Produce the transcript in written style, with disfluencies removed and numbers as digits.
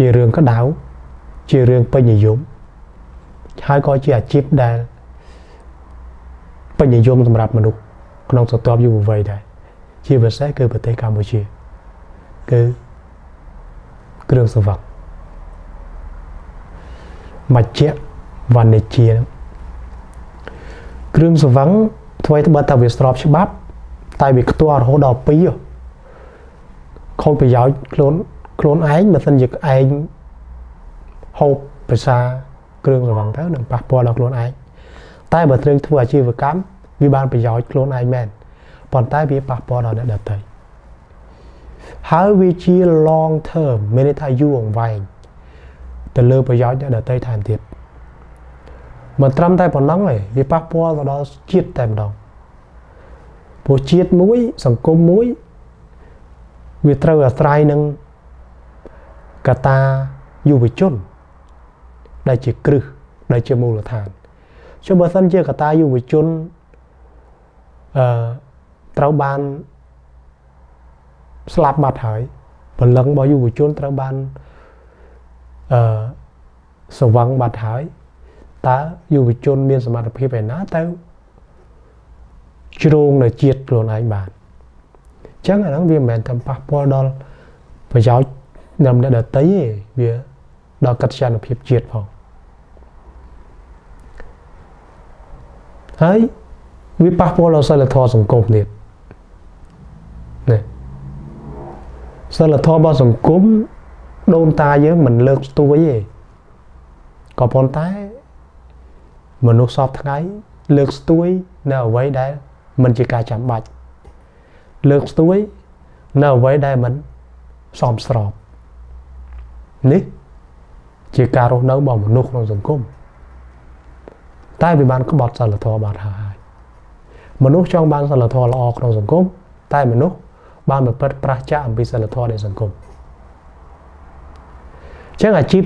Chỉ rừng có đảo, chỉ rừng bên nhị dũng. Hai coi chỉ là chip đa bên nhị dũng làm rạp mà đục. Còn ông tốt như vậy đấy. Chỉ vật sẽ cứ bởi tế Campuchia. Cứ rừng sự vật. Mà chết và nệt chia lắm. Cứ rừng sự vắng thuê tất bật tạo việc sọp chứ bắp. Tại vì tôi hỗ đọc bí rồi. Không phải giáo khốn ái mà thân dịch anh hộp bởi xa cường rồi vòng thế nằm bạc bò là khốn ái. Tại bởi thương thua chi vừa cám vì bạn phải giáo khốn ái mẹn. Bọn tại vì bạc bò là đã thấy. Hãy vì chi long term mình thay dụ ổng vàng. Từ lưu bởi giáo đã thấy thàn tiệp. Mà trăm tay bọn nóng này vì bạc bò là đó chiết tèm đồng. Bộ chiết mũi, sẵn côm mũi. Vì trâu ở trai nâng cả ta dù với chôn đây chỉ cử đây chỉ mù là thàn cho bờ thân chưa cả ta dù với chôn trâu ban slap mặt hỏi và lần bao dù với chôn trâu ban sờ vắng mặt hỏi ta dù với chôn miên sờ mặt khi phải ná tao chôn là triệt luôn anh bạn chẳng là nó viên mềm thầm bạc bò đo và giáo nằm đã tới vì đó cắt ra nộp hiệp triệt phòng ấy vì bác bố là sao là thò dòng cốm liệt này sao là thò bao dòng cốm đôn ta với mình lợt tu cái gì có bọn ta mình nốt sọp thằng ấy lợt túi nào vậy đấy mình chỉ cài chạm bạch lợt túi nào vậy đấy mình xòm sọp ní chỉ cà rốt nấu bỏ một nốt trong rừng cung tại vì bạn có bọt sờ là thò bọt hở hại một nốt trong bạn sờ là thò là o trong rừng cung tại một nốt bạn một pet pracha bị sờ là thò để rừng cung chắc là chip